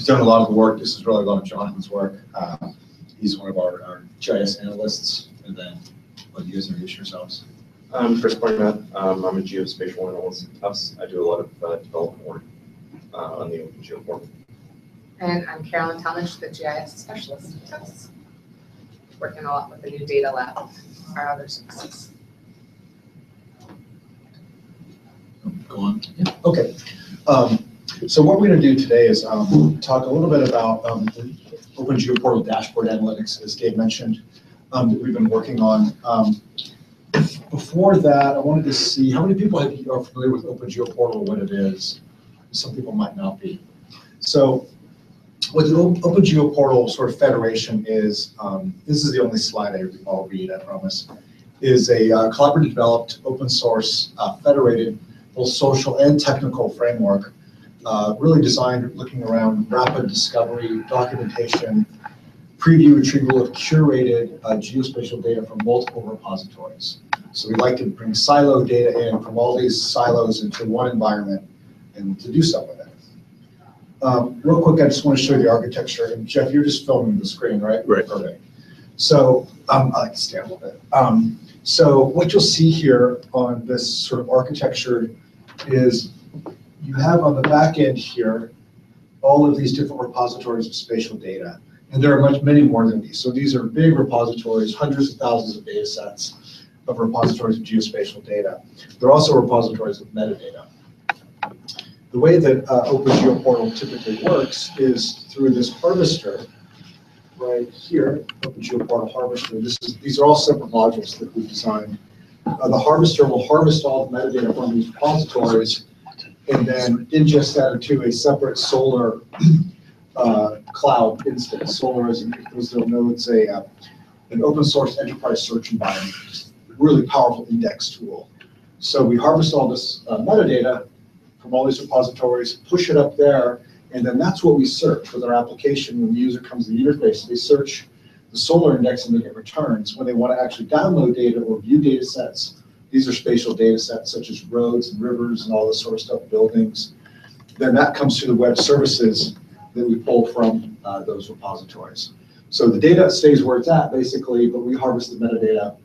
who's done a lot of the work. This is really a lot of Jonathan's work. He's one of our GIS analysts, and then let you guys introduce yourselves. I'm Chris Barnett. I'm a geospatial analyst at Tufts. I do a lot of development work on the OpenGeoPortal. And I'm Carolyn Talmadge, the GIS specialist at Tufts, working a lot with the new data lab, our other services. Go on. Yeah. Okay. So what we're going to do today is talk a little bit about OpenGeoPortal dashboard analytics, as Dave mentioned, that we've been working on. Before that, I wanted to see how many people are familiar with OpenGeoPortal, what it is. Some people might not be. So what the OpenGeoPortal sort of federation is, this is the only slide I'll read, I promise, is a collaboratively developed, open source, federated, both social and technical framework, really designed looking around rapid discovery, documentation, preview retrieval of curated geospatial data from multiple repositories. So we like to bring siloed data in from all these silos into one environment and to do something with it. Real quick, I just want to show you the architecture. And Jeff, you're just filming the screen, right? Right. Perfect. So I like to stand a little bit. So what you'll see here on this sort of architecture is you have on the back end here all of these different repositories of spatial data. And there are many more than these. So these are big repositories, hundreds of thousands of data sets of repositories of geospatial data. They're also repositories of metadata. The way that OpenGeoPortal typically works is through this harvester right here, OpenGeoPortal Harvester. These are all separate modules that we've designed. The harvester will harvest all the metadata from these repositories and then ingest that into a separate Solr cloud instance. Solr is, those don't know, it's an open source enterprise search environment, really powerful index tool. So we harvest all this metadata from all these repositories, push it up there, and then that's what we search with our application. When the user comes to the interface, they search the Solr index and then it returns. When they want to actually download data or view data sets, these are spatial data sets such as roads and rivers and all this sort of stuff, buildings. Then that comes through the web services that we pull from those repositories. So the data stays where it's at basically, but we harvest the metadata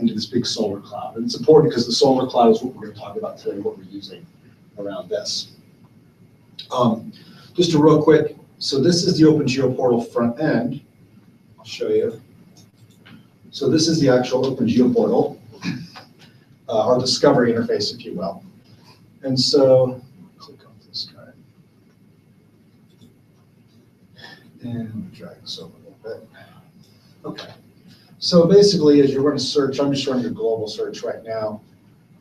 into this big Solr cloud. And it's important because the Solr cloud is what we're going to talk about today, what we're using around this. Just a real quick, so this is the OpenGeoPortal front end. I'll show you. So this is the actual OpenGeoPortal, our discovery interface, if you will. And so, click on this guy. And drag this over a little bit. Okay. So basically, as you're going to search, I'm just running a global search right now.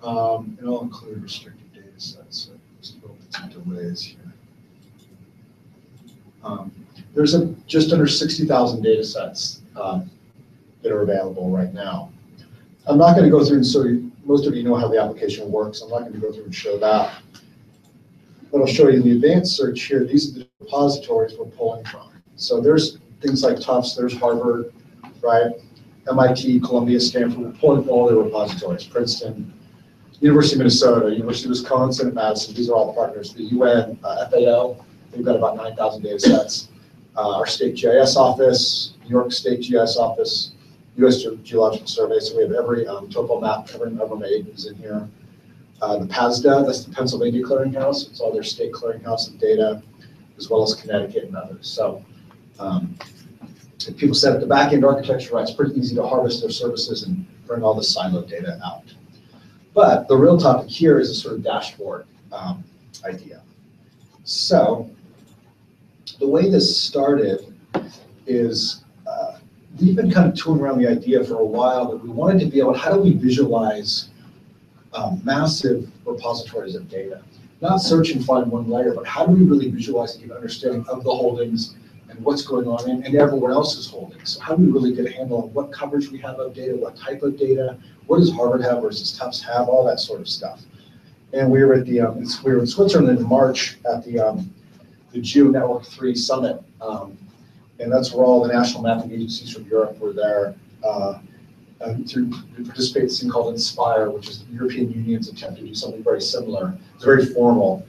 And I'll include restricted data sets. Delays here. There's just under 60,000 data sets that are available right now. I'm not going to go through, and so most of you know how the application works. I'm not going to go through and show that. But I'll show you in the advanced search here. These are the repositories we're pulling from. So there's things like Tufts, there's Harvard, right? MIT, Columbia, Stanford, we're pulling from all the repositories, Princeton, University of Minnesota, University of Wisconsin, and Madison. These are all partners. The UN, FAO, they've got about 9,000 data sets. Our state GIS office, New York State GIS office, U.S. Geological Survey. So we have every topo map ever made is in here. The PASDA, that's the Pennsylvania Clearinghouse. It's all their state clearinghouse of data, as well as Connecticut and others. So if people set up the back-end architecture right, it's pretty easy to harvest their services and bring all the siloed data out. But the real topic here is a sort of dashboard idea. So the way this started is we've been kind of tooling around the idea for a while that we wanted to be able, how do we visualize massive repositories of data? Not search and find one layer, but how do we really visualize and get an understanding of the holdings and what's going on and everyone else's holdings? So how do we really get a handle on what coverage we have of data, what type of data, what does Harvard have versus Tufts have, all that sort of stuff. And we were at the we were in Switzerland in March at the GeoNetwork 3 summit, and that's where all the national mapping agencies from Europe were there to participate in this thing called Inspire, which is the European Union's attempt to do something very similar. It's very formal.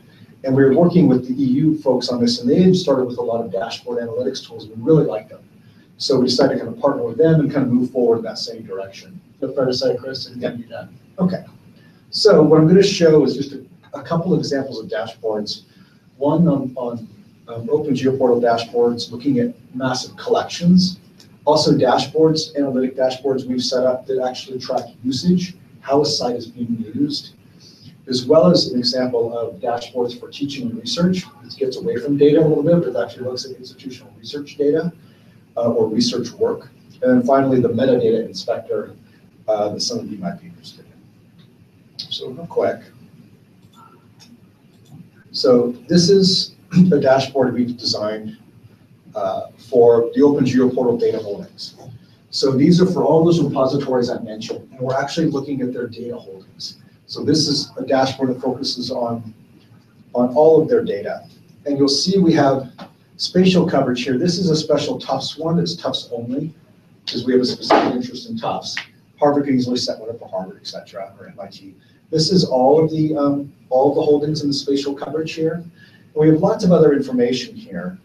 And we were working with the EU folks on this, and they had started with a lot of dashboard analytics tools. We really liked them. So we decided to kind of partner with them and kind of move forward in that same direction. So fair to say, Chris, and then you done. Okay. So what I'm going to show is just a couple of examples of dashboards. One on OpenGeoPortal dashboards, looking at massive collections. Also dashboards, analytic dashboards we've set up that actually track usage, how a site is being used, as well as an example of dashboards for teaching and research. It gets away from data a little bit, but it actually looks at institutional research data or research work. And then finally, the metadata inspector that some of you might be interested in. So real quick. So this is a dashboard we've designed for the OpenGeoPortal data holdings. So these are for all those repositories I mentioned, and we're actually looking at their data holdings. So this is a dashboard that focuses on all of their data. And you'll see we have spatial coverage here. This is a special Tufts one. It's Tufts only, because we have a specific interest in Tufts. Harvard can easily set one up for Harvard, et cetera, or MIT. This is all of the holdings in the spatial coverage here. And we have lots of other information here.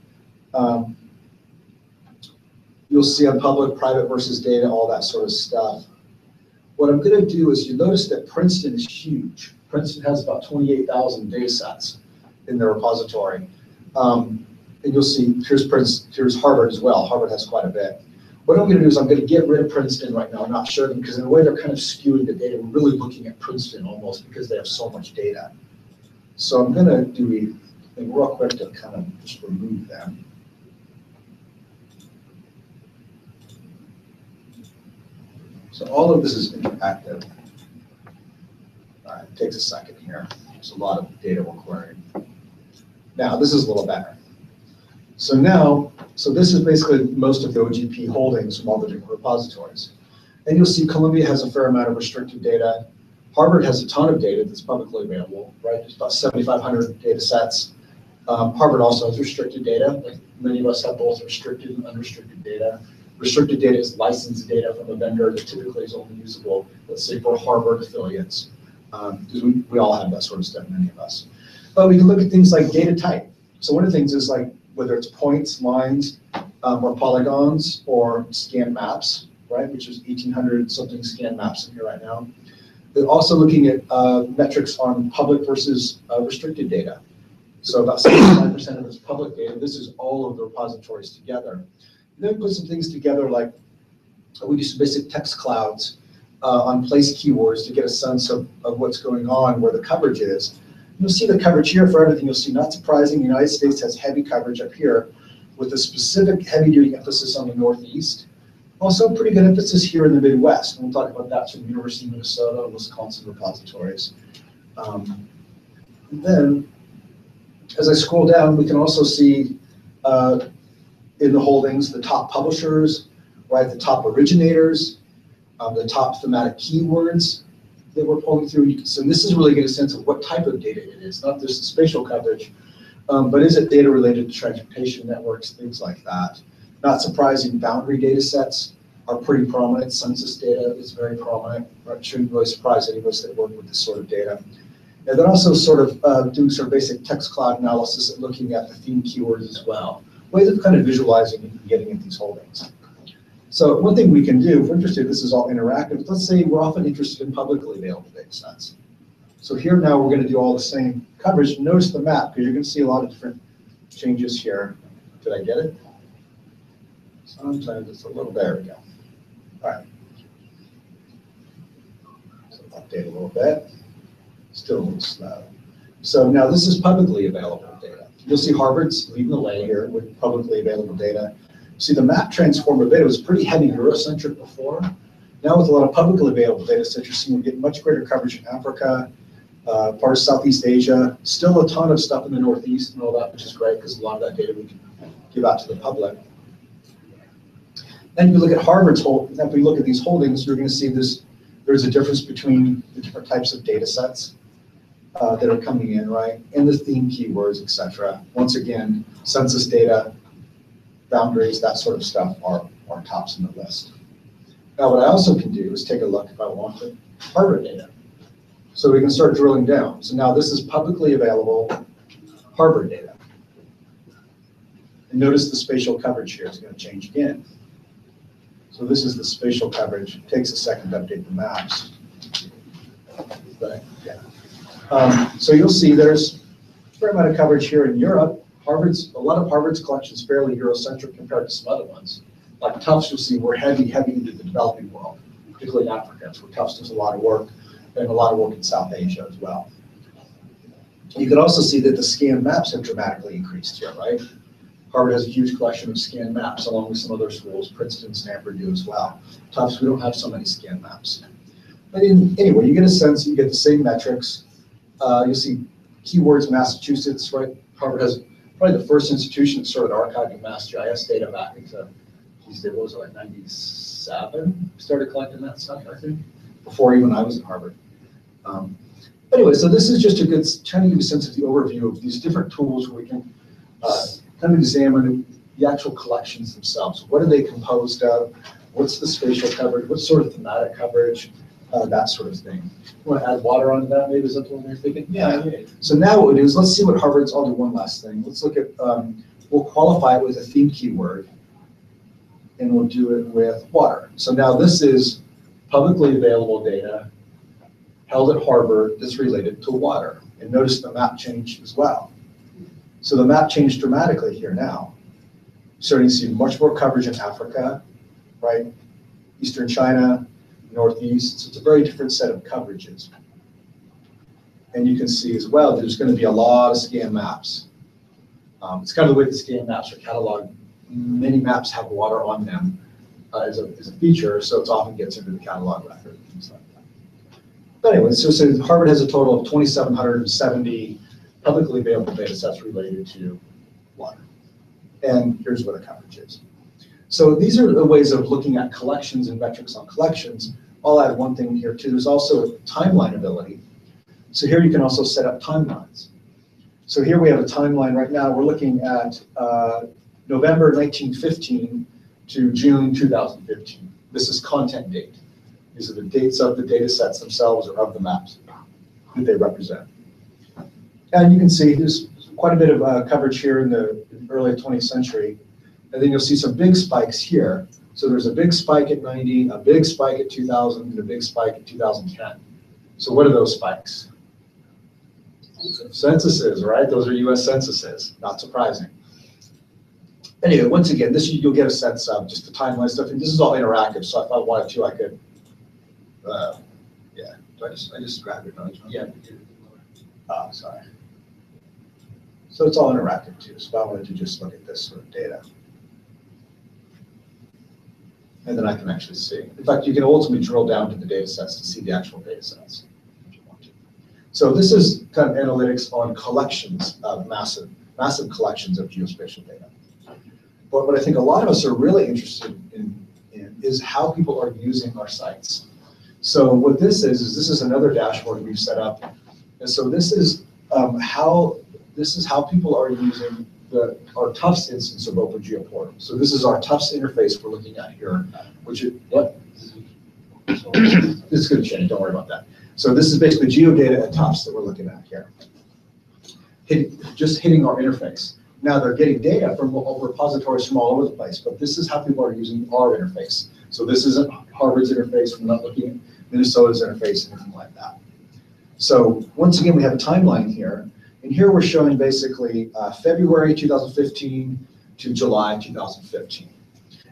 You'll see on public, private versus data, all that sort of stuff. What I'm going to do is, you notice that Princeton is huge. Princeton has about 28,000 data sets in their repository. And you'll see, here's Princeton, here's Harvard as well. Harvard has quite a bit. What I'm going to do is I'm going to get rid of Princeton right now. I'm not sure, because in a way they're kind of skewing the data. We're really looking at Princeton almost because they have so much data. So I'm going to do a thing real quick to kind of just remove them. So all of this is interactive. It takes a second here. There's a lot of data we're querying. Now, this is a little better. So now, so this is basically most of the OGP holdings from all the different repositories. And you'll see Columbia has a fair amount of restricted data. Harvard has a ton of data that's publicly available, right? There's about 7,500 data sets. Harvard also has restricted data. Like many of us have both restricted and unrestricted data. Restricted data is licensed data from a vendor that typically is only usable, let's say, for Harvard affiliates, because we all have that sort of stuff, many of us. But we can look at things like data type. So one of the things is like whether it's points, lines, or polygons, or scan maps, right? Which is 1,800 something scan maps in here right now. They're also looking at metrics on public versus restricted data. So about 75% of this public data. This is all of the repositories together. Then put some things together, like we do some basic text clouds on place keywords to get a sense of what's going on, where the coverage is. You'll see the coverage here for everything. You'll see, not surprising, the United States has heavy coverage up here with a specific heavy-duty emphasis on the Northeast. Also, pretty good emphasis here in the Midwest. And we'll talk about that from the University of Minnesota and Wisconsin repositories. And then, as I scroll down, we can also see in the holdings, the top publishers, right, the top originators, the top thematic keywords that we're pulling through. So this is really get a sense of what type of data it is, not just the spatial coverage, but is it data related to transportation networks, things like that. Not surprising, boundary data sets are pretty prominent. Census data is very prominent. It shouldn't really surprise any of us that work with this sort of data. And then also sort of doing sort of basic text cloud analysis and looking at the theme keywords as well. Ways of kind of visualizing and getting at these holdings. So one thing we can do, if we're interested, this is all interactive. Let's say we're often interested in publicly available data sets. So here now we're going to do all the same coverage. Notice the map, because you're going to see a lot of different changes here. Did I get it? Sometimes it's a little, there we go. All right. So update a little bit. Still a little slow. So now this is publicly available data. You'll see Harvard's leading the way here with publicly available data. See, the map transformed a bit. It was pretty heavy Eurocentric before. Now with a lot of publicly available data, it's interesting. We're getting much greater coverage in Africa, part of Southeast Asia, still a ton of stuff in the Northeast and all that, which is great because a lot of that data we can give out to the public. Then if you look at Harvard's holdings, if we look at these holdings, you're going to see this. There's a difference between the different types of data sets that are coming in, right? And the theme keywords, etc. Once again, census data, boundaries, that sort of stuff are tops in the list. Now, what I also can do is take a look, if I want to, Harvard data. So we can start drilling down. So now this is publicly available Harvard data. And notice the spatial coverage here is going to change again. So this is the spatial coverage. It takes a second to update the maps. But yeah. So you'll see there's a fair amount of coverage here in Europe. A lot of Harvard's collection is fairly Eurocentric compared to some other ones. Like Tufts, you'll see we're heavy into the developing world, particularly in Africa. That's where Tufts does a lot of work, and a lot of work in South Asia as well. You can also see that the scan maps have dramatically increased here, right? Harvard has a huge collection of scan maps, along with some other schools. Princeton, Stanford do as well. Tufts, we don't have so many scan maps. But anyway, you get a sense, you get the same metrics. You'll see keywords Massachusetts, right? Harvard has probably the first institution that started archiving mass GIS data back into, what was it, like 97? Started collecting that stuff, I think, before even I was at Harvard. Anyway, so this is just a good, trying to give you a sense of the overview of these different tools where we can kind of examine the actual collections themselves. What are they composed of? What's the spatial coverage? What sort of thematic coverage? That sort of thing. You want to add water onto that? Maybe is that the one you're thinking? Yeah. So now what we do is let's see what Harvard's. I'll do one last thing. Let's look at. We'll qualify it with a theme keyword, and we'll do it with water. So now this is publicly available data held at Harvard that's related to water. And notice the map changed as well. So the map changed dramatically here now. Starting to see much more coverage in Africa, right? Eastern China, Northeast. So it's a very different set of coverages. And you can see as well there's going to be a lot of scan maps. It's kind of the way the scan maps are cataloged. Many maps have water on them as a feature, so it often gets into the catalog record, things like that. But anyway, so Harvard has a total of 2,770 publicly available data sets related to water. And here's what a coverage is. So these are the ways of looking at collections and metrics on collections. I'll add one thing here too. There's also timeline ability. So here you can also set up timelines. So here we have a timeline right now. We're looking at November 1915 to June 2015. This is content date. These are the dates of the data sets themselves or of the maps that they represent. And you can see there's quite a bit of coverage here in the early 20th century. And then you'll see some big spikes here. So there's a big spike at 90, a big spike at 2000, and a big spike at 2010. So what are those spikes? Censuses, right? Those are US censuses, not surprising. Anyway, once again, this you'll get a sense of just the timeline stuff. And this is all interactive, so if I wanted to, I could, yeah. Do I just grabbed it? Yeah. Oh, sorry. So it's all interactive too. So if I wanted to just look at this sort of data. And then I can actually see. In fact, you can ultimately drill down to the data sets to see the actual data sets if you want to. So this is kind of analytics on collections of massive collections of geospatial data. But what I think a lot of us are really interested in is how people are using our sites. So what this is this is another dashboard we've set up. And so this is how people are using our Tufts instance of OpenGeoPortal. So this is our Tufts interface we're looking at here, which is, what? It's going to change, don't worry about that. So this is basically geodata at Tufts that we're looking at here. Just hitting our interface. Now they're getting data from repositories from all over the place, but this is how people are using our interface. So this isn't Harvard's interface, we're not looking at Minnesota's interface, anything like that. So once again, we have a timeline here, and here we're showing basically February 2015 to July 2015.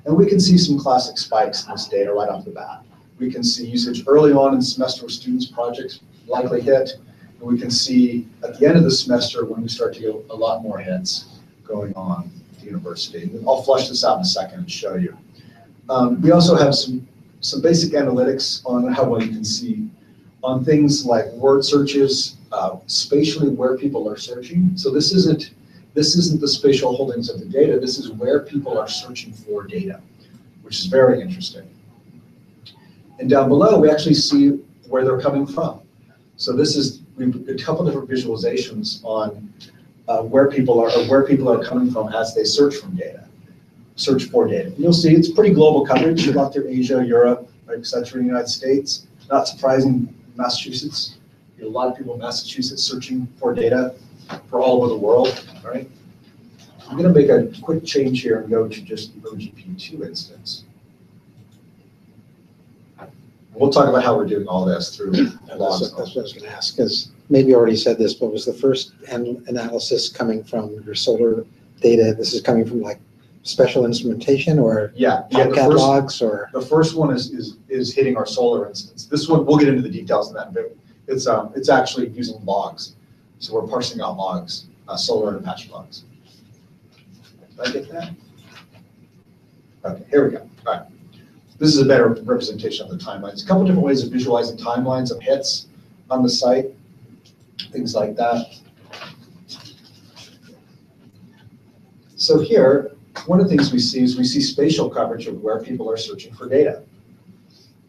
And we can see some classic spikes in this data right off the bat. We can see usage early on in the semester where students' projects likely hit, and we can see at the end of the semester when we start to get a lot more hits going on at the university. And I'll flush this out in a second and show you. We also have some basic analytics on how well you can see on things like word searches, spatially where people are searching. So this isn't the spatial holdings of the data, this is where people are searching for data, which is very interesting. And down below, we actually see where they're coming from. So this is, we've a couple different visualizations on where people are coming from as they search for data. And you'll see it's pretty global coverage. You got through Asia, Europe, etc. United States. Not surprising, Massachusetts. You know, a lot of people in Massachusetts searching for data. for all over the world, all right? I'm gonna make a quick change here and go to just the OGP2 instance. We'll talk about how we're doing all this through Logstash. That's what I was gonna ask, because maybe you already said this, but was the first analysis coming from your Solr data? This is coming from like special instrumentation or catalogs, or the first one is hitting our Solr instance. This one, we'll get into the details in that, but it's actually using logs. So we're parsing out logs, Solr and Apache logs. Did I get that? Okay, here we go. All right. This is a better representation of the timelines. A couple different ways of visualizing timelines of hits on the site, things like that. So here, one of the things we see is we see spatial coverage of where people are searching for data.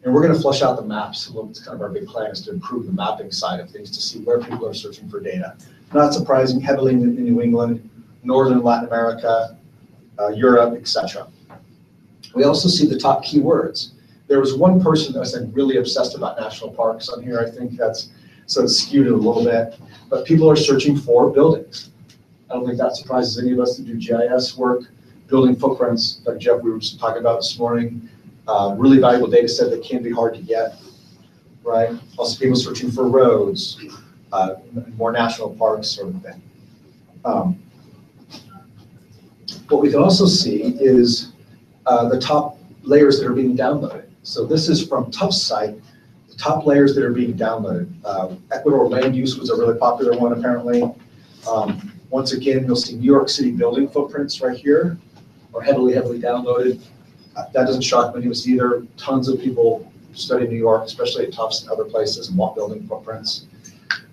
And we're going to flush out the maps a little bit. Kind of our big plan is to improve the mapping side of things to see where people are searching for data. Not surprising, heavily in New England, northern Latin America, Europe, etc. We also see the top keywords. There was one person that was like, really obsessed about national parks on here. I think that's so it's skewed it a little bit. But people are searching for buildings. I don't think that surprises any of us to do GIS work. Building footprints, like Jeff, we were just talking about this morning. Really valuable data set that can be hard to get, right? Also people searching for roads, more national parks sort of thing. What we can also see is the top layers that are being downloaded. So this is from Tufts' site, the top layers that are being downloaded. Ecuador land use was a really popular one apparently. Once again, you'll see New York City building footprints right here are heavily downloaded. That doesn't shock many of us either. Tons of people study New York, especially at Tufts and other places, and want building footprints.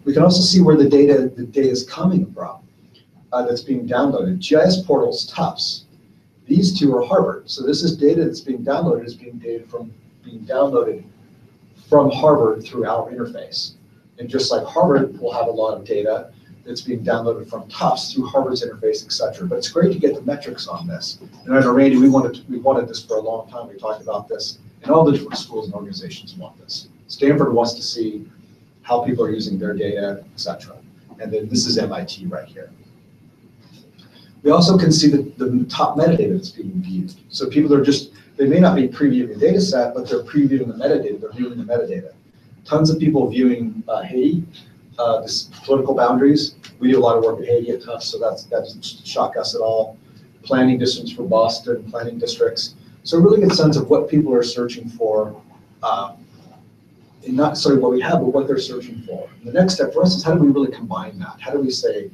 We can also see where the data is coming from that's being downloaded. GIS portals, Tufts. These two are Harvard. So this is data that's being downloaded is being downloaded from Harvard through our interface. And just like Harvard will have a lot of data that's being downloaded from Tufts through Harvard's interface, etc. But it's great to get the metrics on this. And I know, Randy, we wanted this for a long time. We talked about this, and all the different schools and organizations want this. Stanford wants to see how people are using their data, etc. And then this is MIT right here. We also can see the top metadata that's being viewed. So people are they may not be previewing the data set, but they're previewing the metadata, they're viewing the metadata. Tons of people viewing Haiti, this political boundaries. We do a lot of work at Haiti at Tufts, so that doesn't shock us at all. Planning districts for Boston, planning districts. So a really good sense of what people are searching for, and not necessarily what we have, but what they're searching for. And the next step for us is how do we really combine that? How do we say,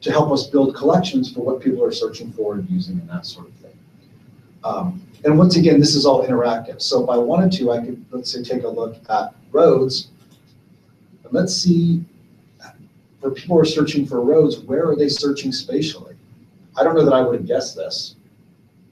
to help us build collections for what people are searching for and using and that sort of thing. And once again, this is all interactive. So if I wanted to, I could, let's say, take a look at roads. And let's see, for people who are searching for roads, where are they searching spatially? I don't know that I would have guessed this.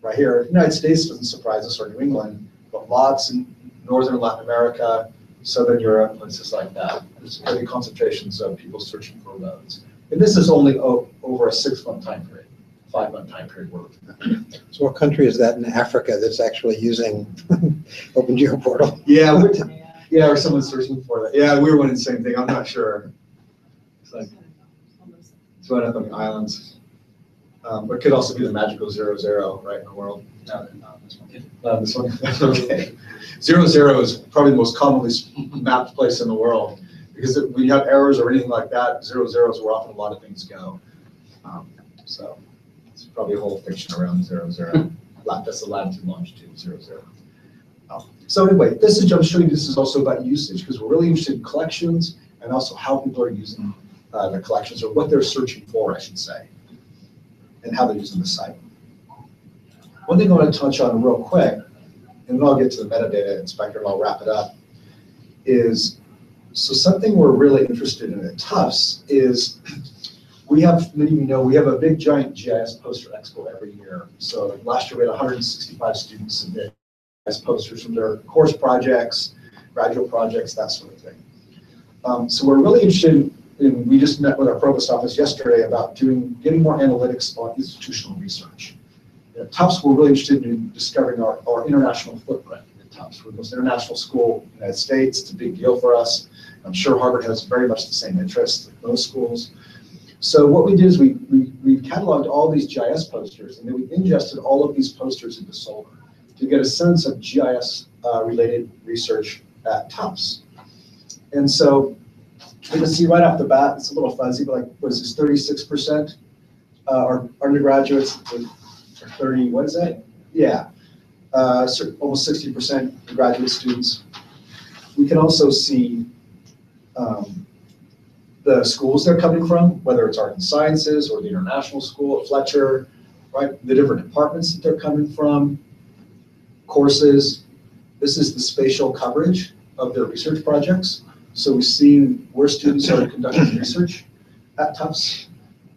Right here, the United States doesn't surprise us, or New England, but lots in northern Latin America, southern Europe, places like that. There's heavy concentrations of people searching for roads. And this is only over a 6-month time period, 5-month time period we're looking at. So what country is that in Africa that's actually using OpenGeoPortal? Yeah, or someone's searching for that. Yeah, we were winning the same thing. I'm not sure. It's right up on the islands. But it could also be the magical 0, 0, right, in the world. No, not this one. This one? Okay. 0, 0 is probably the most commonly mapped place in the world. Because when you have errors or anything like that, 0, 0 is where often a lot of things go. So it's probably a whole fiction around 0, 0. That's the latitude, longitude, 0, 0. So anyway, this is, I'm showing you this is also about usage, because we're really interested in collections and also how people are using their collections, or what they're searching for, I should say, and how they're using the site. One thing I want to touch on real quick, and then I'll get to the metadata inspector and I'll wrap it up, is so something we're really interested in at Tufts is we have, many of you know, we have a big giant GIS poster expo every year. So last year we had 165 students submit GIS posters from their course projects, graduate projects, that sort of thing. So we're really interested in, we just met with our provost office yesterday about getting more analytics on institutional research. At Tufts, we're really interested in discovering our international footprint. Tufts. We're the most international school in the United States. It's a big deal for us. I'm sure Harvard has very much the same interest, like those schools. So what we did is we cataloged all these GIS posters, and then we ingested all of these posters into Solr to get a sense of GIS-related research at Tufts. And so you can see right off the bat, it's a little fuzzy, but like, what is this, 36%? Our undergraduates are 30, what is that? Yeah, almost 60% graduate students. We can also see the schools they're coming from, whether it's art and sciences or the international school at Fletcher, right? The different departments that they're coming from, courses. This is the spatial coverage of their research projects. So we see where students are conducting research at Tufts.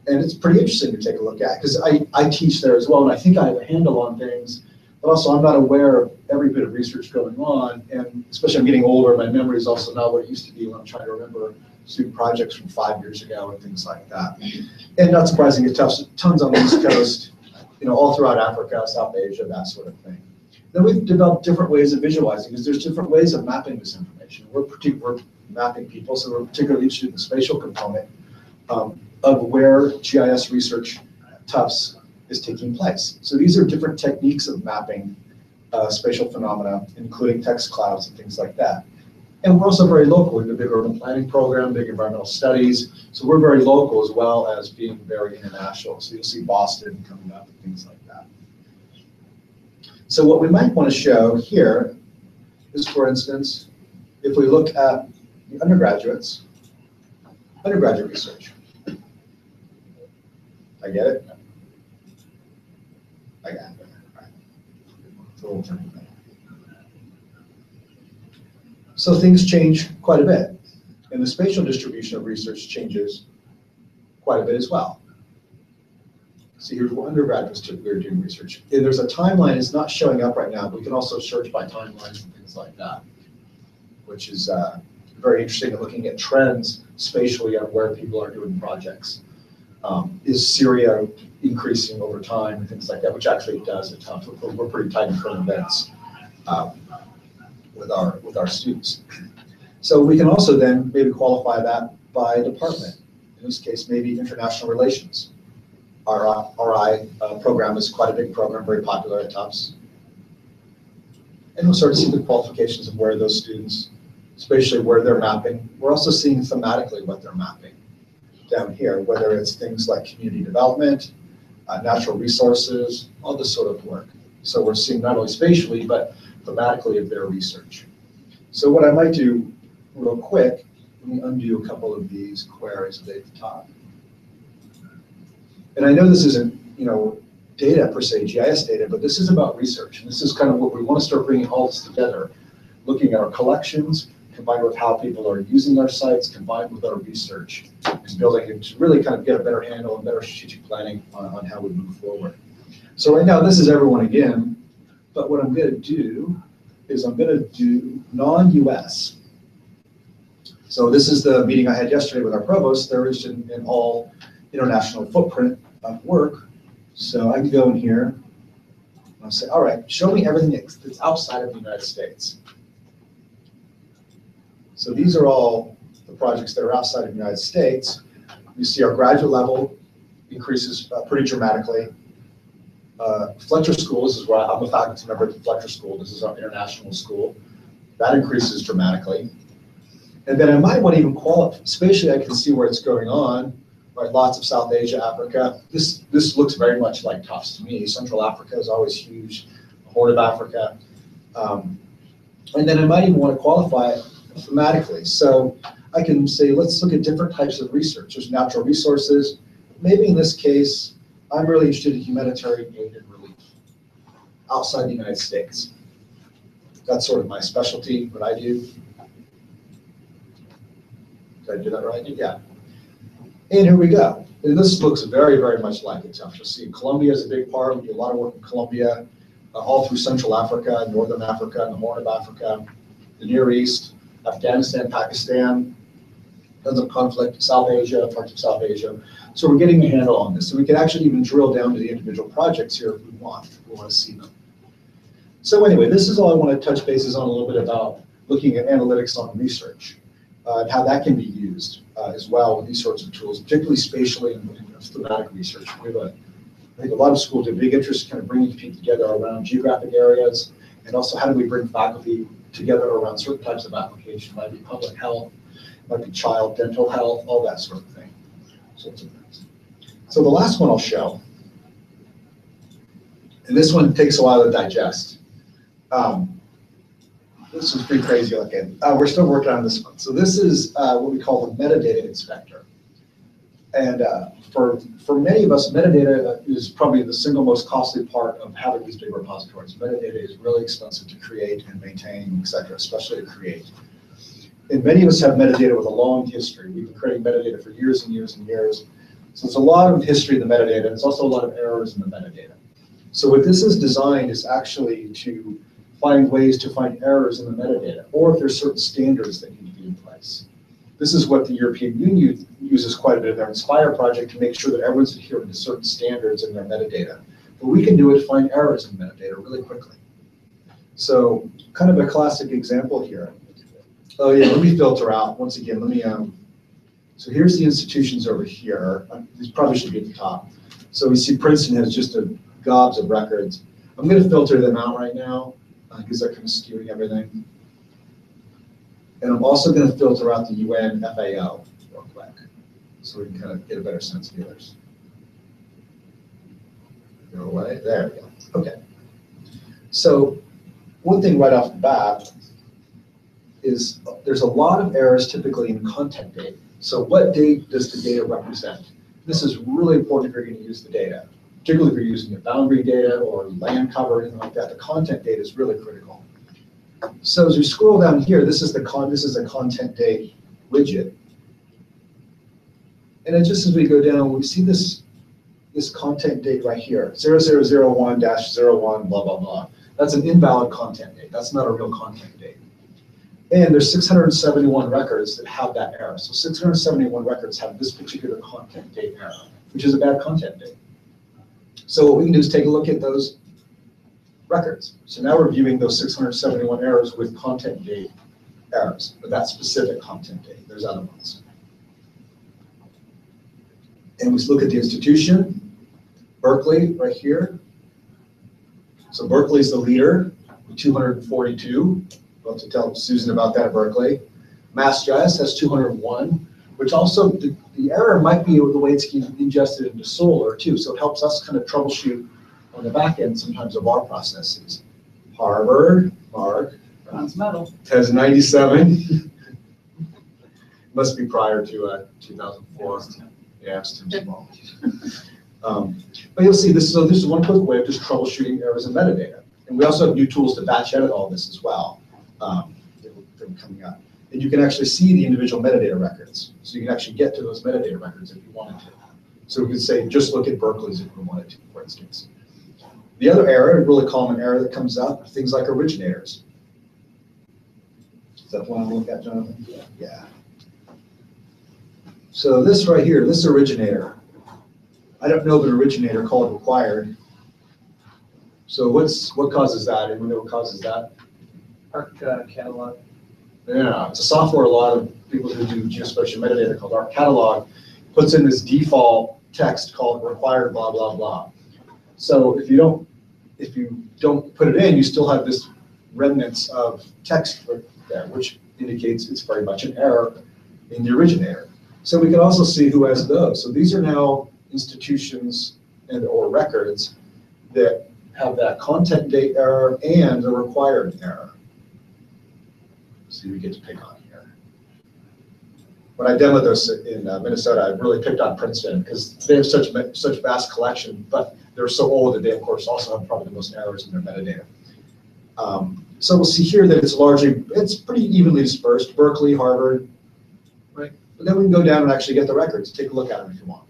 And it's pretty interesting to take a look at, because I teach there as well, and I think I have a handle on things, but also I'm not aware of every bit of research going on, and especially I'm getting older, my memory is also not what it used to be when I'm trying to remember student projects from 5 years ago and things like that. And not surprising, it's tons on the East Coast, you know, all throughout Africa, South Asia, that sort of thing. Then we've developed different ways of visualizing, because there's different ways of mapping this information. We're mapping people, so we're particularly interested in the spatial component of where GIS research at Tufts is taking place. So these are different techniques of mapping spatial phenomena, including text clouds and things like that. And we're also very local. We have a big urban planning program, big environmental studies. So we're very local as well as being very international. So you'll see Boston coming up and things like that. So what we might want to show here is, for instance, if we look at the undergraduates, undergraduate research. I get it? I got it. All right. So things change quite a bit. And the spatial distribution of research changes quite a bit as well. See, here's what undergraduates typically are doing research. And there's a timeline, it's not showing up right now, but we can also search by timelines and things like that, which is very interesting at looking at trends spatially on where people are doing projects. Is Syria increasing over time and things like that, which actually it does at Tufts. We're pretty tight in current events with our students. So we can also then maybe qualify that by department. In this case, maybe international relations. Our RI program is quite a big program, very popular at Tufts. And we'll sort of see the qualifications of where those students, especially where they're mapping. We're also seeing thematically what they're mapping down here, whether it's things like community development, natural resources, all this sort of work. So we're seeing not only spatially, but thematically of their research. So what I might do real quick, let me undo a couple of these queries at the top. And I know this isn't, you know, data per se, GIS data, but this is about research. And this is kind of what we want to start bringing all this together, looking at our collections, combined with how people are using our sites, combined with our research, and building it to really kind of get a better handle and better strategic planning on how we move forward. So right now, this is everyone again, but what I'm going to do is I'm going to do non-US. So this is the meeting I had yesterday with our provost. They're interested in all international footprint of work. So I can go in here, and I'll say, all right, show me everything that's outside of the United States. So these are all the projects that are outside of the United States. You see our graduate level increases pretty dramatically. Fletcher School, this is where I'm a faculty member at the Fletcher School. This is our international school. That increases dramatically. And then I might want to even qualify. Spatially, I can see where it's going on, right? Lots of South Asia, Africa. This looks very much like Tufts to me. Central Africa is always huge. The Horn of Africa. And then I might even want to qualify it thematically. So I can say, let's look at different types of research. There's natural resources. Maybe in this case, I'm really interested in humanitarian aid and relief outside the United States. That's sort of my specialty, what I do. Did I do that right? Yeah. And here we go. And this looks very, very much like itself. You'll see Columbia is a big part. We do a lot of work in Columbia, all through Central Africa, Northern Africa, and the Horn of Africa, the Near East, Afghanistan, Pakistan, tons of conflict, South Asia, parts of South Asia. So we're getting a handle on this. So we can actually even drill down to the individual projects here if we want, to see them. So anyway, this is all I want to touch bases on a little bit about looking at analytics on research. and how that can be used as well with these sorts of tools, particularly spatially and thematic research. We have, I think, a lot of schools have big interest in kind of bringing people together around geographic areas, and also how do we bring faculty together around certain types of application, might be public health, might be child dental health, all that sort of thing. So the last one I'll show, and this one takes a while to digest. This was pretty crazy looking. We're still working on this one. So this is what we call the metadata inspector. And for many of us, metadata is probably the single most costly part of having these big repositories. Metadata is really expensive to create and maintain, et cetera, especially to create. And many of us have metadata with a long history. We've been creating metadata for years and years and years. So there's a lot of history in the metadata. There's also a lot of errors in the metadata. So what this is designed is actually to find ways to find errors in the metadata, or if there's certain standards that need to be in place. This is what the European Union uses quite a bit of their Inspire project to make sure that everyone's adhering to certain standards in their metadata. But we can do it to find errors in metadata really quickly. So kind of a classic example here. Oh yeah, let me filter out. Once again, let me, so here's the institutions over here. These probably should be at the top. So we see Princeton has just a gobs of records. I'm gonna filter them out right now because they're kind of skewing everything. And I'm also going to filter out the UN FAO real quick, so we can kind of get a better sense of the others. Go away. There we go. Okay. So one thing right off the bat is there's a lot of errors typically in content date. So what date does the data represent? This is really important if you're going to use the data, particularly if you're using your boundary data or land cover, anything like that. The content data is really critical. So as we scroll down here, this is the a content date widget, and then just as we go down, we see this content date right here, 0001-01 blah blah blah. That's an invalid content date. That's not a real content date. And there's 671 records that have that error. So 671 records have this particular content date error, which is a bad content date. So what we can do is take a look at those records. So now we're viewing those 671 errors with content date errors, but that specific content date. There's other ones. And we look at the institution, Berkeley right here. So Berkeley's the leader with 242. We'll have to tell Susan about that at Berkeley. MassGIS has 201, which also the error might be the way it's ingested into Solr too. So it helps us kind of troubleshoot on the back end sometimes of our processes. Harvard, Mark, bronze medal, has 97. Must be prior to 2004. Yeah, it's too small. But you'll see this. So this is one quick way of just troubleshooting errors in metadata, and we also have new tools to batch edit all this as well. They're coming up, and you can actually see the individual metadata records. So you can actually get to those metadata records if you wanted to. So we could say just look at Berkeley's if we wanted to, for instance. The other error, a really common error that comes up, are things like originators. Is that the one I look at, Jonathan? Yeah. Yeah. So this right here, this originator. I don't know of an originator called required. So what causes that? Anyone know what causes that? ArcCatalog. Yeah, it's a software a lot of people who do geospatial metadata called ArcCatalog puts in this default text called required blah blah blah. So if you don't put it in, you still have this remnants of text there, which indicates it's very much an error in the originator. So we can also see who has those. So these are now institutions and or records that have that content date error and the required error. See, we get to pick on here. When I demoed those in Minnesota, I really picked on Princeton because they have such vast collection, but they're so old that they, of course, also have probably the most errors in their metadata. So we'll see here that it's pretty evenly dispersed, Berkeley, Harvard, right? But then we can go down and actually get the records, take a look at them if you want.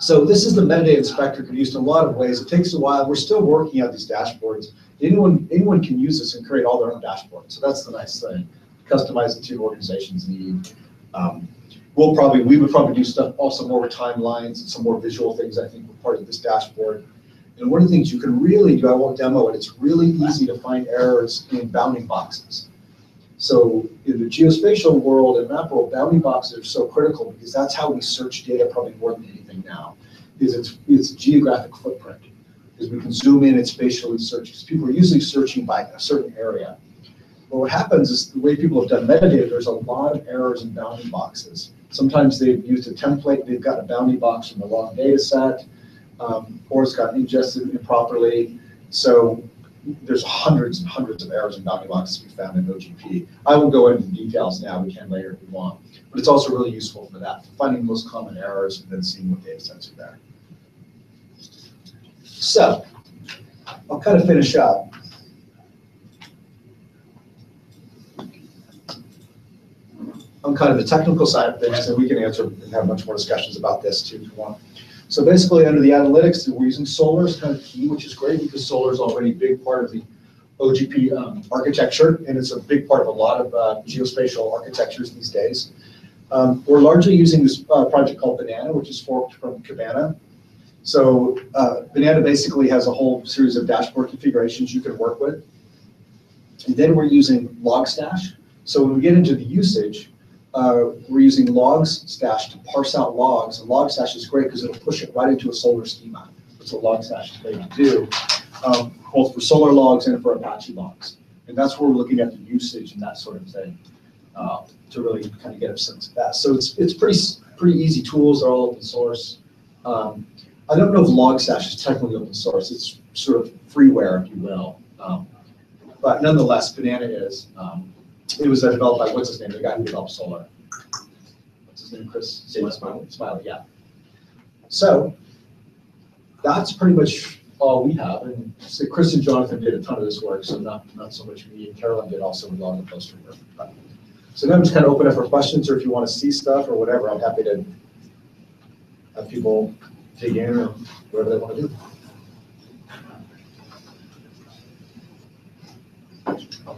So this is the metadata inspector, can be used in a lot of ways. It takes a while. We're still working out these dashboards. Anyone can use this and create all their own dashboards. So that's the nice thing, customize it to your organization's need. We would probably do stuff also more with timelines and some more visual things, I think, were part of this dashboard. And one of the things you can really do, I won't demo it, it's really easy to find errors in bounding boxes. So in the geospatial world and map world, boundary boxes are so critical because that's how we search data probably more than anything now, is it's geographic footprint. Because we can zoom in and spatially search, because people are usually searching by a certain area. But what happens is the way people have done metadata, there's a lot of errors in boundary boxes. Sometimes they've used a template, they've got a boundary box from a long data set, or it's gotten ingested improperly. So there's hundreds and hundreds of errors in boundary boxes we found in OGP. I won't go into the details now, we can later if we want. But it's also really useful for that, for finding the most common errors and then seeing what data sets are there. So I'll kind of finish up. On kind of the technical side of things, and we can answer and have much more discussions about this too if you want. So basically under the analytics, we're using Solr as kind of key, which is great because Solr is already a big part of the OGP architecture, and it's a big part of a lot of geospatial architectures these days. We're largely using this project called Banana, which is forked from Cabana. So Banana basically has a whole series of dashboard configurations you can work with. And then we're using Logstash. So when we get into the usage, we're using Logstash to parse out logs. And Logstash is great because it'll push it right into a Solr schema. That's what Logstash is going to do, both for Solr logs and for Apache logs. And that's where we're looking at the usage and that sort of thing to really kind of get a sense of that. So it's pretty easy tools. They're all open source. I don't know if Logstash is technically open source. It's sort of freeware, if you will. But nonetheless, Banana is. It was developed by, what's his name, the guy who developed Solr. What's his name, Chris? Smiley, yeah. So that's pretty much all we have. And so Chris and Jonathan did a ton of this work, so not so much me. And Carolyn did also with a lot of the poster work. But, so now I'm just kind of open up for questions, or if you want to see stuff or whatever, I'm happy to have people dig in or whatever they want to do.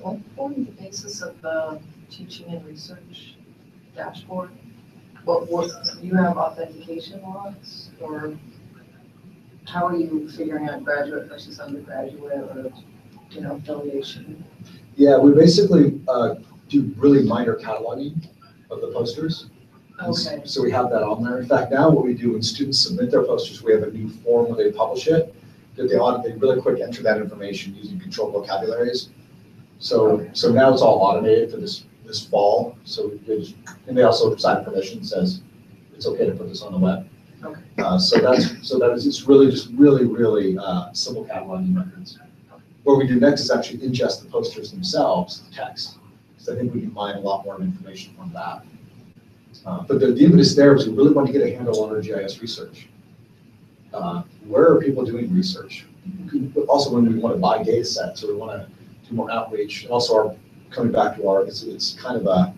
What formed the basis of the teaching and research dashboard? What was, you have authentication logs, or how are you figuring out graduate versus undergraduate, or you know, affiliation? Yeah, we basically do really minor cataloging of the posters. Okay. So we have that on there. In fact, now what we do when students submit their posters, we have a new form where they publish it. That they really quick enter that information using controlled vocabularies. So now it's all automated for this fall. So and they also sign permission that says it's okay to put this on the web. Okay. It's really just really simple cataloging records. What we do next is actually ingest the posters themselves, the text. So I think we can mine a lot more information from that. But the impetus there is we really want to get a handle on our GIS research. Where are people doing research? Also, when we want to buy data sets, or we want to do more outreach, and also coming back to it's kind of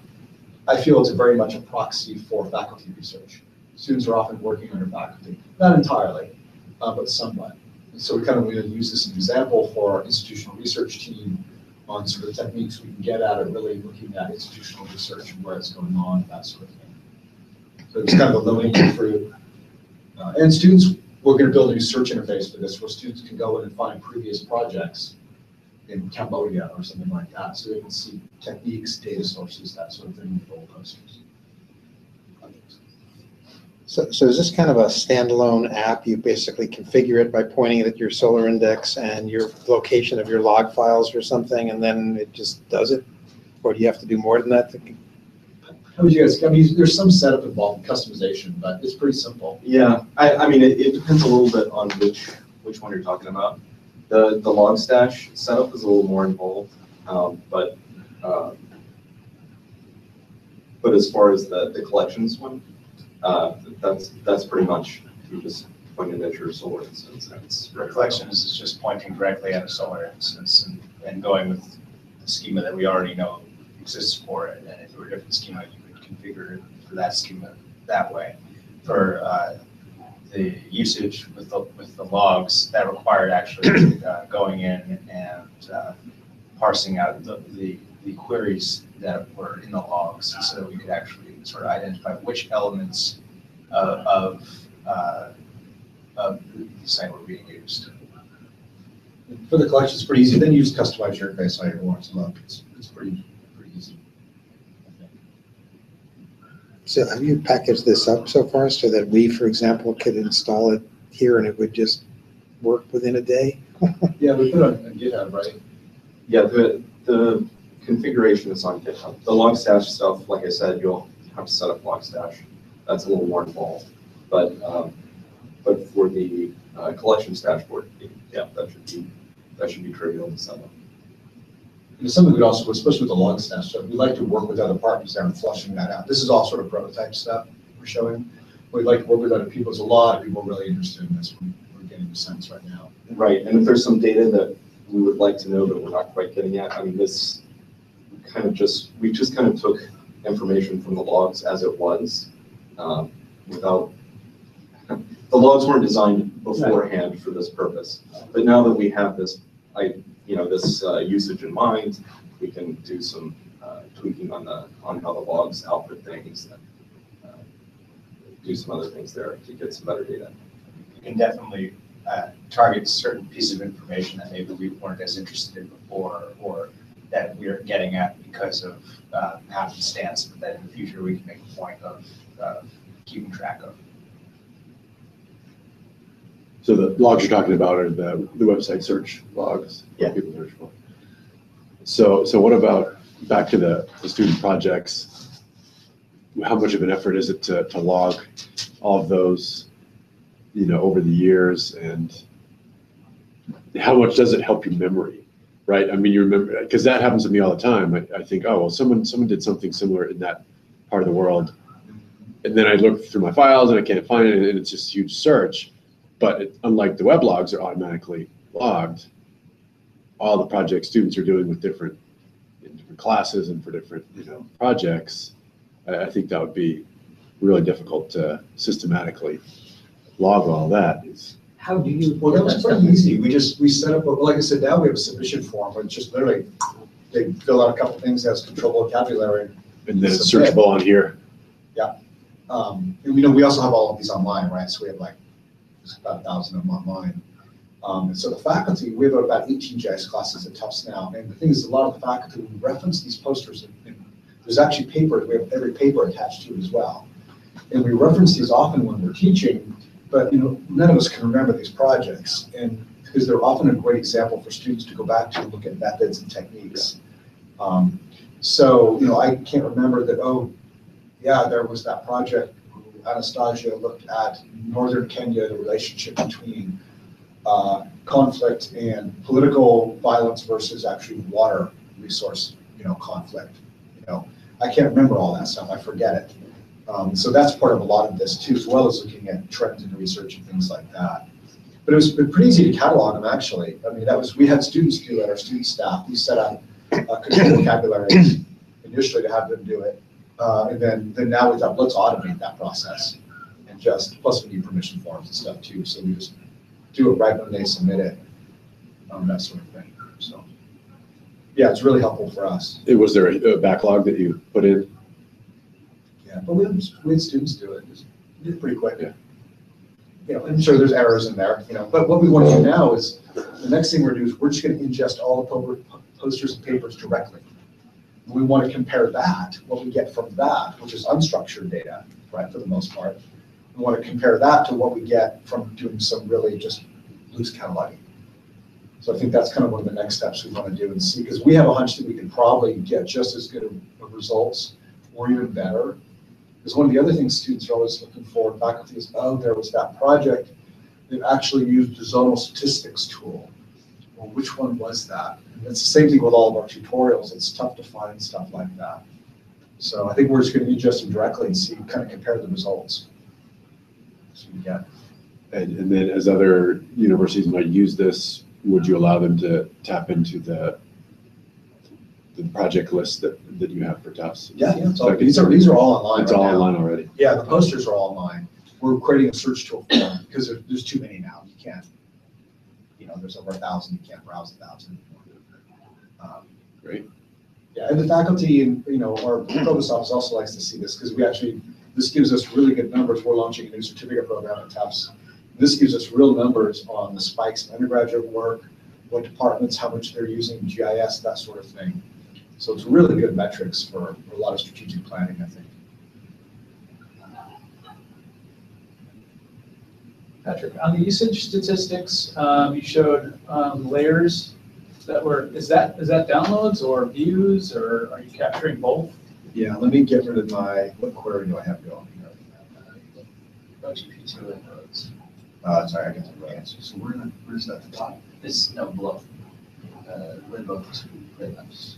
I feel it's very much a proxy for faculty research. Students are often working under faculty, not entirely, but somewhat. And so we kind of use this as an example for our institutional research team on sort of techniques we can get out of really looking at institutional research and where it's going on, that sort of thing. So it's kind of a low-hanging fruit. And students, we're going to build a new search interface for this where students can go in and find previous projects in Cambodia or something like that, so they can see techniques, data sources, that sort of thing with old posters. So is this kind of a standalone app? You basically configure it by pointing it at your Solr index and your location of your log files or something, and then it just does it? Or do you have to do more than that? How would you guys, I mean, there's some setup involved in customization, but it's pretty simple. Yeah, I mean, it depends a little bit on which one you're talking about. The Logstash setup is a little more involved, but as far as the collections one, that's pretty much you just pointing at your Solr instance. Right, collections is just pointing directly at a Solr instance and going with the schema that we already know exists for it. And if it were a different schema, you could configure it for that schema that way. For the usage with the logs, that required actually going in and parsing out the queries that were in the logs, so that we could actually sort of identify which elements of the site were being used. For the collection, it's pretty easy. Then you just customize your interface on your logs. It's pretty easy. So have you packaged this up so far so that we, for example, could install it here and it would just work within a day? Yeah, we put it on GitHub, right? Yeah, the configuration is on GitHub. The Logstash stuff, like I said, you'll have to set up Logstash. That's a little more involved. But for the collections dashboard, yeah, that should be trivial to set up. And something we also, especially with the Logstash stuff, we like to work with other partners there and flushing that out. This is all sort of prototype stuff we're showing. We'd like to work with other people. There's a lot of people really interested in this. We're getting a sense right now. Right, and if there's some data that we would like to know that we're not quite getting at, I mean, this kind of just, we just kind of took information from the logs as it was, without, the logs weren't designed beforehand for this purpose. But now that we have this, this usage in mind, we can do some tweaking on how the logs output things and do some other things there to get some better data. You can definitely target certain pieces of information that maybe we weren't as interested in before, or that we're getting at because of happenstance, but that in the future we can make a point of keeping track of. So the logs you're talking about are the website search logs. Yeah. People search for. So what about back to the student projects? How much of an effort is it to log all of those, over the years, and how much does it help your memory, right? I mean, you remember, because that happens to me all the time. I think, oh well, someone did something similar in that part of the world, and then I look through my files and I can't find it, and it's just a huge search. But unlike the weblogs are automatically logged, all the projects students are doing with in different classes and for different projects, I think that would be really difficult to systematically log all that. How do you? Well, that was pretty easy. We set up, like I said, now we have a submission form, which just literally they fill out a couple things as control vocabulary, and then it's searchable on here. Yeah, we also have all of these online, right? So we have like about 1,000 of them online. And so the faculty, we have about 18 GIS classes at Tufts now. And the thing is, a lot of the faculty, we reference these posters, and there's actually papers, we have every paper attached to it as well. And we reference these often when we're teaching, but none of us can remember these projects. And because they're often a great example for students to go back to and look at methods and techniques. Yeah. So I can't remember that, oh, yeah, there was that project Anastasia looked at northern Kenya, the relationship between conflict and political violence versus actually water resource, conflict. I can't remember all that stuff. I forget it. So that's part of a lot of this too, as well as looking at trends and research and things like that. But it was pretty easy to catalog them actually. I mean, we had students do that, our student staff. We set up control vocabularies initially to have them do it. And then now we thought, let's automate that process, and plus we need permission forms and stuff too, so we just do it right when they submit it, that sort of thing. So yeah, it's really helpful for us. Was there a backlog that you put in? Yeah, but we had students do it. It's pretty quick. Yeah. I'm sure there's errors in there, but what we want to do now is, the next thing we're going to do is we're just going to ingest all the posters and papers directly. We want to compare that, what we get from that, which is unstructured data, right, for the most part. We want to compare that to what we get from doing some really just loose cataloging. So I think that's kind of one of the next steps we want to do and see, because we have a hunch that we can probably get just as good of results or even better. Because one of the other things students are always looking for, and faculty is, oh, there was that project. They've actually used a zonal statistics tool. Well, which one was that? And it's the same thing with all of our tutorials. It's tough to find stuff like that. So I think we're just going to ingest them directly and see, kind of compare the results. So we get. And then as other universities might use this, would you allow them to tap into the project list that you have for Tufts? Yeah, yeah. These are all online. It's right all now. Online already. Yeah, the posters are all online. We're creating a search tool for them because there's too many now. You can't. There's over 1,000. You can't browse 1,000. Great. Yeah, and the faculty and our provost office also likes to see this because this gives us really good numbers. We're launching a new certificate program at Tufts. This gives us real numbers on the spikes in undergraduate work, what departments, how much they're using GIS, that sort of thing. So it's really good metrics for a lot of strategic planning, I think. Patrick. On the usage statistics, you showed layers that were, is that downloads or views, or are you capturing both? Yeah, let me get rid of my, what query do I have going here? OGP2 and roads. Sorry, I got the right answer. So where is that at the top? This no below. Limbo limits.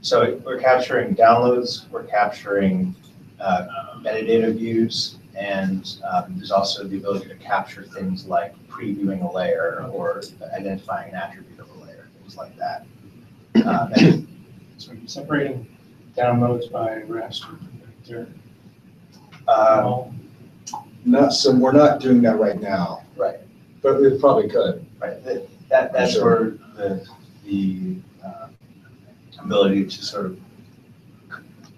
So we're capturing downloads, we're capturing metadata views, and there's also the ability to capture things like previewing a layer or identifying an attribute of a layer, things like that. So you're separating downloads by raster vector? Not some. We're not doing that right now. Right. But we probably could. Right. That's sure. Where the ability to sort of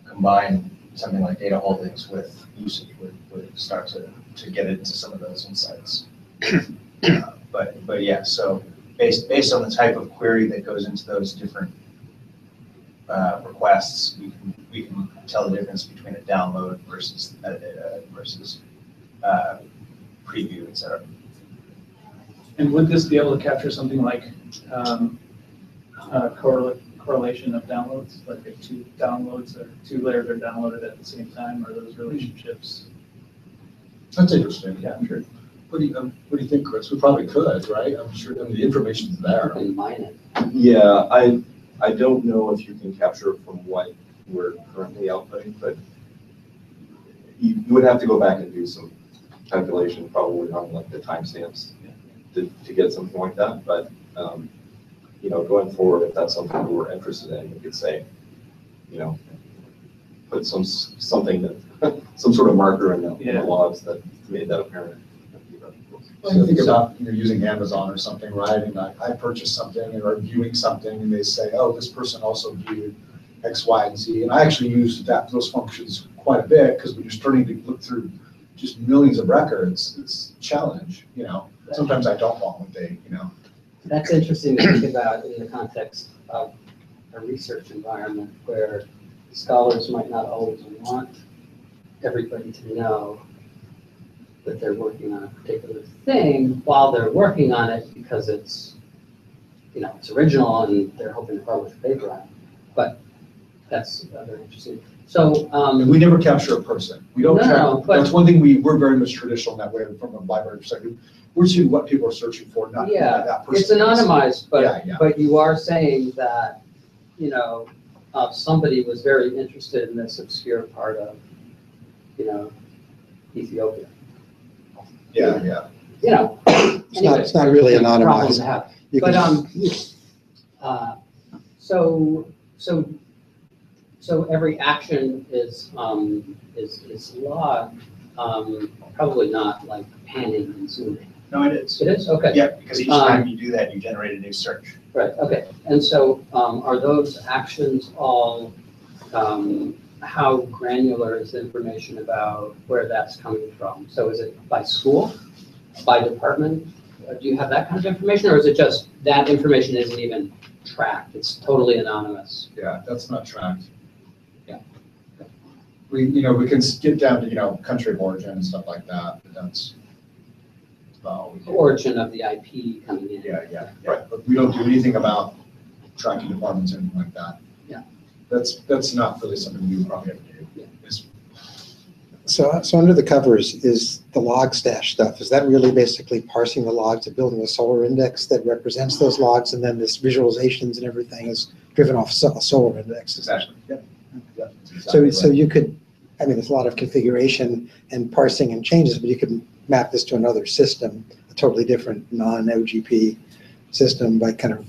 combine something like data holdings with usage would start to get into some of those insights. But yeah. So based on the type of query that goes into those different requests, we can tell the difference between a download versus metadata versus preview, etc. And would this be able to capture something like correlation of downloads, like if two downloads or two layers are downloaded at the same time, or those relationships? That's interesting. Yeah, sure. What do you think, Chris? We probably could, right? I'm sure the information's there. You can mine it. Yeah, I don't know if you can capture from what we're currently outputting, but you would have to go back and do some calculation, probably on like the timestamps. Yeah. To get something like that, but you know, going forward, if that's something that we're interested in, we could say, you know, put something that some sort of marker in the, yeah, in the logs that made that apparent. Well, so you think about, you know, using Amazon or something, right? And I purchased something and are viewing something, and they say, oh, this person also viewed X, Y, and Z, and I actually used those functions quite a bit because we're just starting to look through just millions of records. It's a challenge, you know. Sometimes I don't want what they, you know. That's interesting to think about in the context of a research environment where scholars might not always want everybody to know that they're working on a particular thing while they're working on it, because it's, you know, it's original and they're hoping to publish a paper on it. But that's very interesting. So we never capture a person. We don't. That's one thing we're very much traditional in that way from a library perspective. We're seeing what people are searching for, not that person. It's anonymized, but but you are saying that, you know, somebody was very interested in this obscure part of, you know, Ethiopia. Yeah, yeah. You know, it's not really anonymized. But So every action is logged, probably not like panning and zooming. No, it is. It is? Okay. Yeah, because each time you do that, you generate a new search. Right, okay. And so are those actions all, how granular is the information about where that's coming from? So is it by school, by department? Do you have that kind of information, or is it just that information isn't even tracked? It's totally anonymous. Yeah, that's not tracked. Yeah. We can get down to, you know, country of origin and stuff like that, but that's about all we do. Origin of the IP coming in. Yeah, yeah, yeah. Right. But we don't do anything about tracking departments or anything like that. Yeah. That's not really something we would probably ever do. Yeah. So under the covers is the Logstash stuff. Is that really basically parsing the logs and building a Solr index that represents those logs, and then this visualizations and everything is driven off a Solr index? Exactly. Yeah. Yeah, exactly right. So you could, I mean, there's a lot of configuration and parsing and changes, but you could map this to another system, a totally different non-OGP system, by kind of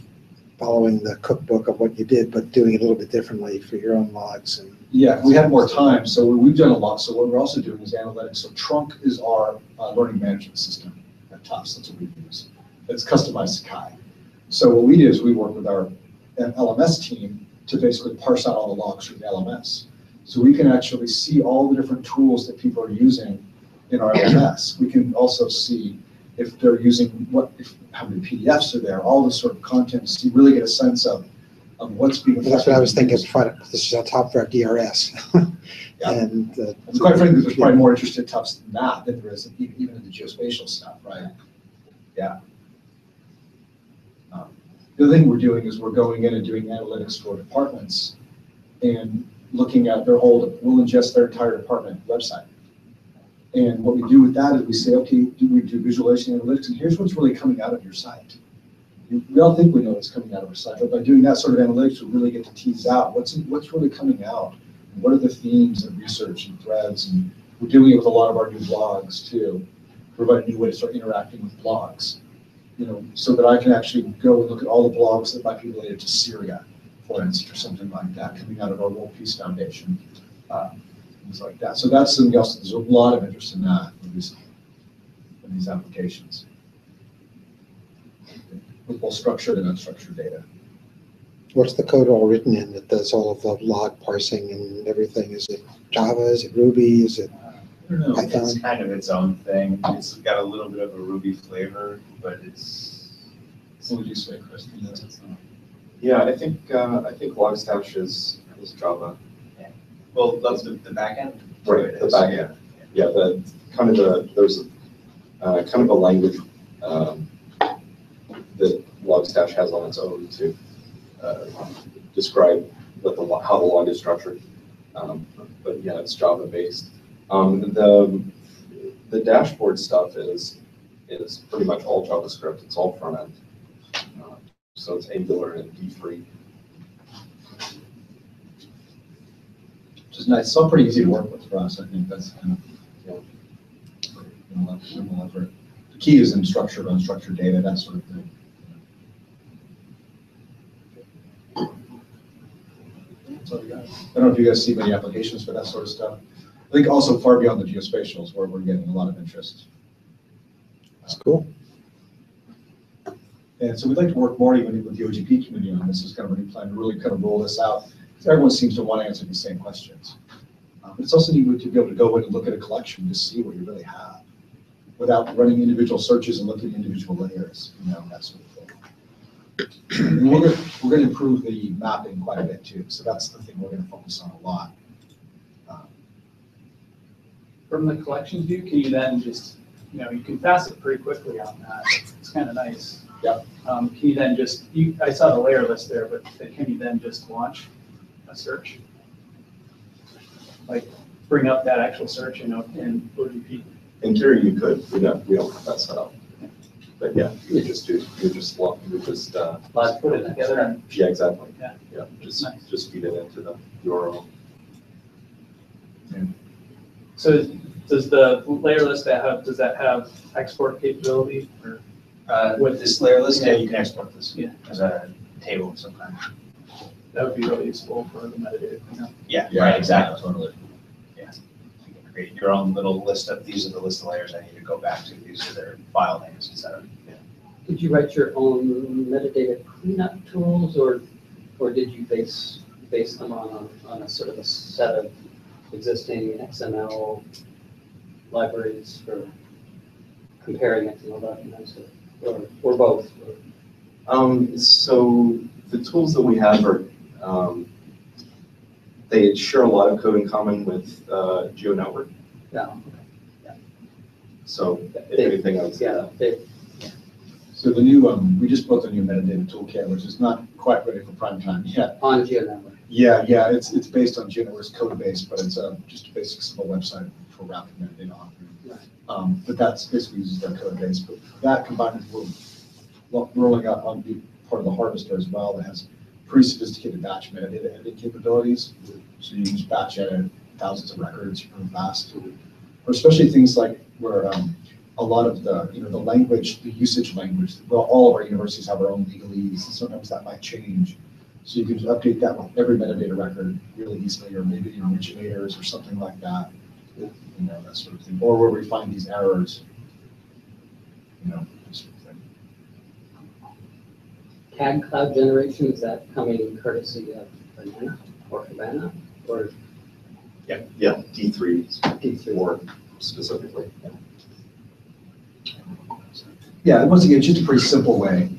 following the cookbook of what you did, but doing it a little bit differently for your own logs. And yeah, we had more time, so we've done a lot. So what we're also doing is analytics. So Trunk is our learning management system at Tufts. That's what we use. It's customized Sakai. So what we do is we work with our LMS team to basically parse out all the logs from the LMS. So we can actually see all the different tools that people are using in our LMS. We can also see if they're using how many PDFs are there, all the sort of content, so you really get a sense of of what's being. Well, that's what I was thinking. This is on top of our DRS. Yeah. And quite frankly, there's probably more interest in Tufts than that than there is even in the geospatial stuff, right? Yeah. The other thing we're doing is we're going in and doing analytics for departments and looking at their whole, we'll ingest their entire department website. And what we do with that is we say, okay, we do visualization analytics, and here's what's really coming out of your site. We all think we know what's coming out of our site, but by doing that sort of analytics, we really get to tease out what's really coming out, and what are the themes and research and threads, and we're doing it with a lot of our new blogs too, to provide a new way to start interacting with blogs, you know, so that I can actually go and look at all the blogs that might be related to Syria, for instance, or something like that, coming out of our World Peace Foundation. Things like that. So that's something else. There's a lot of interest in that in these applications, with both structured and unstructured data. What's the code all written in that does all of the log parsing and everything? Is it Java? Is it Ruby? Is it Python? It's kind of its own thing. It's got a little bit of a Ruby flavor, but it's. What would you say, Chris? Yeah, I think Logstash is Java. Well, that's the back end. Right, the back end. Yeah, there's kind of a language that Logstash has on its own to describe how the log is structured. But yeah, it's Java based. The dashboard stuff is pretty much all JavaScript. It's all front end. So it's Angular and D3. It's nice. So pretty easy to work with for us. I think that's kind of minimal effort. The key is in structured, unstructured data, that sort of thing. So yeah. I don't know if you guys see many applications for that sort of stuff. I think also far beyond the geospatials, where we're getting a lot of interest. That's cool. And so we'd like to work more even with the OGP community on this. Is kind of a new plan to really kind of roll this out. Everyone seems to want to answer these same questions. But it's also neat to be able to go in and look at a collection to see what you really have without running individual searches and looking at individual layers, you know, that sort of thing. And we're going to improve the mapping quite a bit too, so that's the thing we're going to focus on a lot. From the collection view, can you then just, you know, you can facet pretty quickly on that. It's kind of nice. Yep. Can you then just, I saw the layer list there, but can you then just launch a search, like bring up that actual search and OGP? In theory, you could. We don't have that set up, but yeah, you just put it together and yeah, exactly. Yeah, yeah. Just feed it into the URL. Yeah. So does the layer list does that have export capability or with this layer list? Yeah, you can export this. Yeah, as a table of some kind. That would be really useful for the metadata. You know? Yeah, right, exactly. Totally. Yeah. You can create your own little list of these are the list of layers I need to go back to, these are their file names, etc. Yeah. Did you write your own metadata cleanup tools or did you base them on a sort of a set of existing XML libraries for comparing XML documents or both? So the tools that we have are, they share a lot of code in common with GeoNetwork. Yeah. Okay. Yeah. So everything else. Yeah. So the new, we just built a new metadata toolkit, which is not quite ready for prime time yet. On GeoNetwork. Yeah, yeah. It's based on GeoNetwork's code base, but it's just a basic simple website for wrapping metadata on. Right. But that's basically uses their code base. But that combined with rolling out on the part of the harvester as well that has pretty sophisticated batch metadata editing capabilities. So you can just batch edit thousands of records from fast, or especially things like where a lot of the the language, the usage language. Well, all of our universities have our own legalese, and sometimes that might change. So you can just update that with every metadata record really easily, or maybe the originators or something like that. You know, that sort of thing. Or where we find these errors. You know. Tag cloud generation, is that coming courtesy of Banana or Cabana? Or yeah, D3 more specifically. Yeah, once again, just a pretty simple way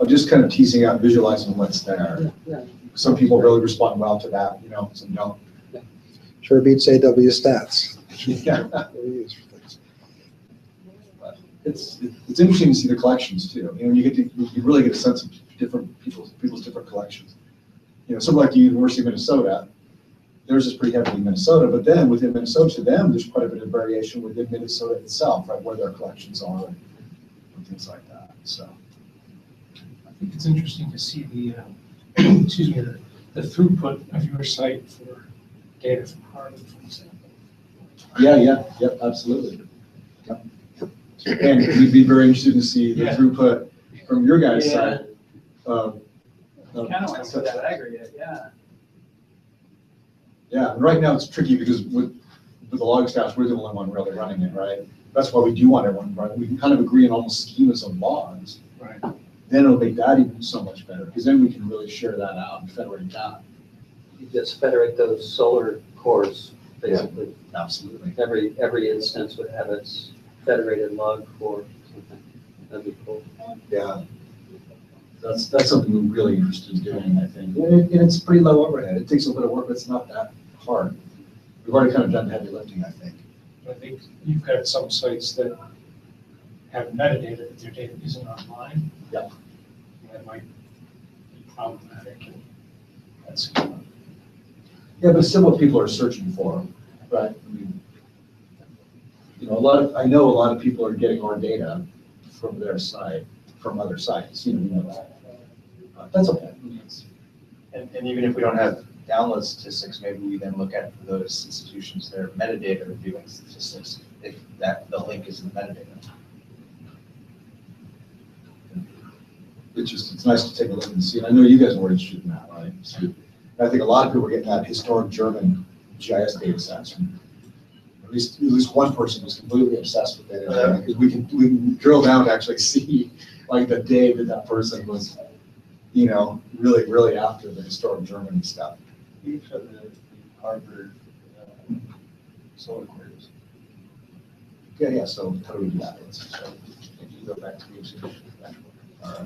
of just kind of teasing out, visualizing what's there. Yeah. Some people really respond well to that, you know, some don't. Yeah. Sure beats AW stats. Yeah. It's interesting to see the collections too. You know, you really get a sense of different people's different collections. You know, something like the University of Minnesota, theirs is pretty heavily in Minnesota, but then within Minnesota to them, there's quite a bit of variation within Minnesota itself, right, where their collections are and things like that. So I think it's interesting to see the excuse me, the throughput of your site for data from Harvard, for example. Yeah, absolutely. Yep. And we'd be very interested to see the throughput from your guys' side. Kind of went for that aggregate, yeah. Right now it's tricky because with the Logstash, we're the only one really running it, right? That's why we do want everyone running. We can kind of agree on almost schemas of logs. Right. Then it'll make that even so much better because then we can really share that out and federate that. You just federate those Solr cores, basically. Yeah, absolutely. Every instance would have its federated log core. That'd be cool. Yeah. That's something we're really interested in doing, I think. And it's pretty low overhead. It takes a bit of work, but it's not that hard. We've already kind of done the heavy lifting, I think. I think you've got some sites that have metadata that their data isn't online. Yeah. That might be problematic. And that's but still what people are searching for, right? I mean, you know, I know a lot of people are getting our data from their site. From other sites, you know that. That's okay. And even if we don't have download statistics, maybe we then look at those institutions that are metadata reviewing statistics if the link is in the metadata. It's nice to take a look and see. And I know you guys were interested in that, right? So, and I think a lot of people were getting that historic German GIS data sets. At least one person was completely obsessed with it. Because we can drill down to actually see like the day that person was, you know, really after the historic German stuff. Each of the Harvard solar queries. Yeah. So how do we do that? So if you go back to the actual dashboard. All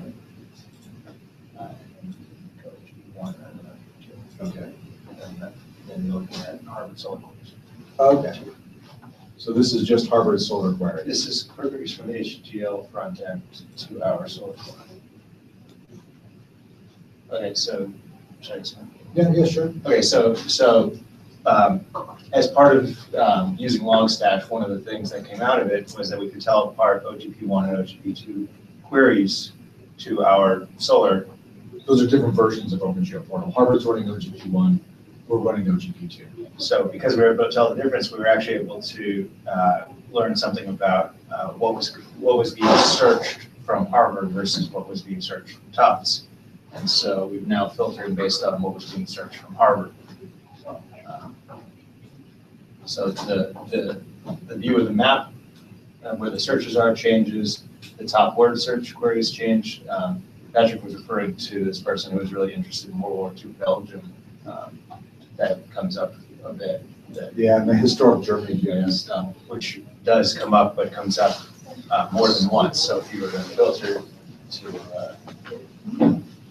right. Okay. And then you're looking at Harvard solar queries. Okay. So this is just Harvard solar query. This is queries from the HGL front end to our solar query. Okay, so should I explain? Yeah, sure. Okay, so as part of using Logstash, one of the things that came out of it was that we could tell apart OGP1 and OGP2 queries to our solar. Those are different versions of OpenGeoPortal. Harvard's running OGP1. We're running OGP2. So because we were able to tell the difference, we were actually able to learn something about what was being searched from Harvard versus what was being searched from Tufts. And so we've now filtered based on what was being searched from Harvard. So the view of the map, where the searches are, changes. The top word search queries change. Patrick was referring to this person who was really interested in World War II Belgium. That comes up a bit. And the historic Germany GIS stuff, which does come up, but comes up more than once. So if you were to filter to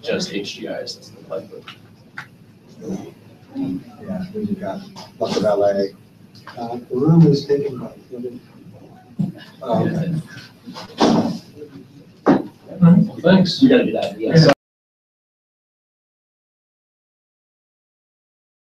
just HGIS, that's the likelihood. Yeah, we've got lots of LA. The room is taken by. Well, thanks. You got to do that. Yeah.